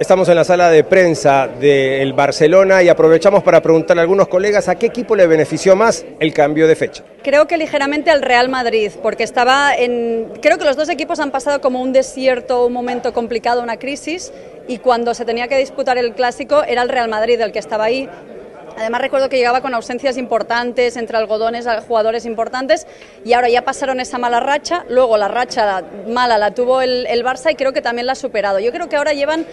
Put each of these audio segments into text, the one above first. Estamos en la sala de prensa del Barcelona y aprovechamos para preguntarle a algunos colegas a qué equipo le benefició más el cambio de fecha. Creo que ligeramente al Real Madrid, porque estaba en... Creo que los dos equipos han pasado como un desierto, un momento complicado, una crisis, y cuando se tenía que disputar el Clásico era el Real Madrid el que estaba ahí. Además recuerdo que llegaba con ausencias importantes, entre algodones, jugadores importantes, y ahora ya pasaron esa mala racha, luego la racha mala la tuvo el Barça y creo que también la ha superado. Yo creo que ahora llegan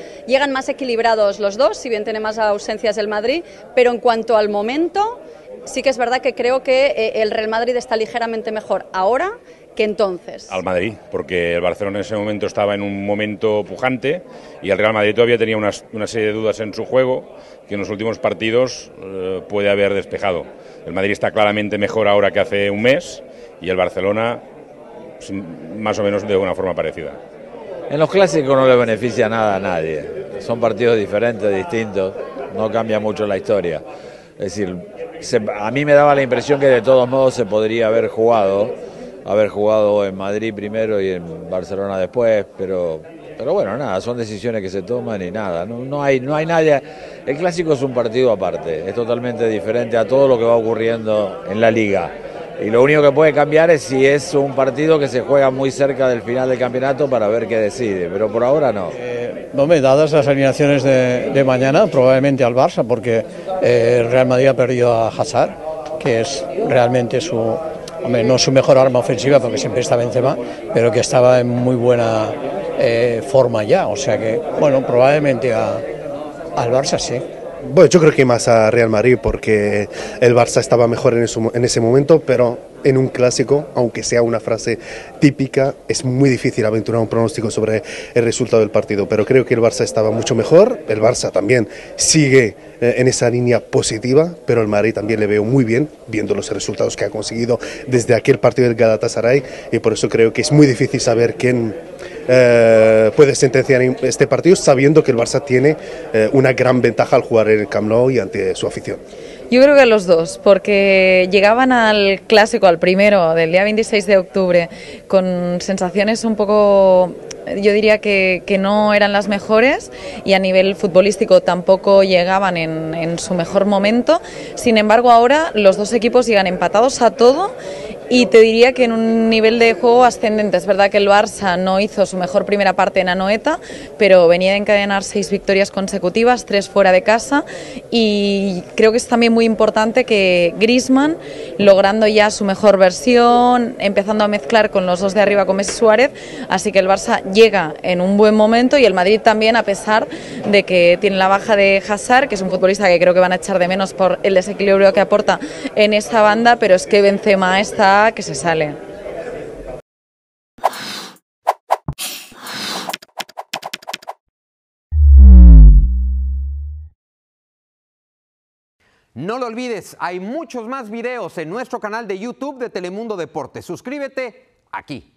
más equilibrados los dos, si bien tiene más ausencias el Madrid, pero en cuanto al momento, sí que es verdad que creo que el Real Madrid está ligeramente mejor ahora que entonces. Al Madrid, porque el Barcelona en ese momento estaba en un momento pujante y el Real Madrid todavía tenía una serie de dudas en su juego que en los últimos partidos puede haber despejado. El Madrid está claramente mejor ahora que hace un mes y el Barcelona más o menos de una forma parecida. En los clásicos no le beneficia nada a nadie, son partidos diferentes, distintos, no cambia mucho la historia. Es decir, a mí me daba la impresión que de todos modos se podría haber jugado en Madrid primero y en Barcelona después, pero bueno, nada, son decisiones que se toman y nada, no hay nadie. El Clásico es un partido aparte, es totalmente diferente a todo lo que va ocurriendo en la Liga, y lo único que puede cambiar es si es un partido que se juega muy cerca del final del campeonato para ver qué decide, pero por ahora no. Hombre, dadas las alineaciones de mañana, probablemente al Barça, porque el Real Madrid ha perdido a Hazard, que es realmente su... Hombre, no su mejor arma ofensiva porque siempre está Benzema, pero que estaba en muy buena forma ya, o sea que, bueno, probablemente al Barça sí. Bueno, yo creo que más a Real Madrid porque el Barça estaba mejor en ese momento, pero en un clásico, aunque sea una frase típica, es muy difícil aventurar un pronóstico sobre el resultado del partido, pero creo que el Barça estaba mucho mejor, el Barça también sigue en esa línea positiva, pero el Madrid también le veo muy bien, viendo los resultados que ha conseguido desde aquel partido del Galatasaray, y por eso creo que es muy difícil saber quién puede sentenciar este partido, sabiendo que el Barça tiene una gran ventaja al jugar en el Camp Nou y ante su afición. Yo creo que los dos, porque llegaban al clásico, al primero del día 26 de octubre, con sensaciones un poco, yo diría que no eran las mejores, y a nivel futbolístico tampoco llegaban en su mejor momento. Sin embargo, ahora los dos equipos llegan empatados a todo, y te diría que en un nivel de juego ascendente. Es verdad que el Barça no hizo su mejor primera parte en Anoeta, pero venía de encadenar 6 victorias consecutivas, 3 fuera de casa, y creo que es también muy importante que Griezmann, logrando ya su mejor versión, empezando a mezclar con los dos de arriba con Messi y Suárez, así que el Barça llega en un buen momento, y el Madrid también, a pesar de que tiene la baja de Hazard, que es un futbolista que creo que van a echar de menos por el desequilibrio que aporta en esa banda, pero es que Benzema está que se sale. No lo olvides, hay muchos más videos en nuestro canal de YouTube de Telemundo Deportes. Suscríbete aquí.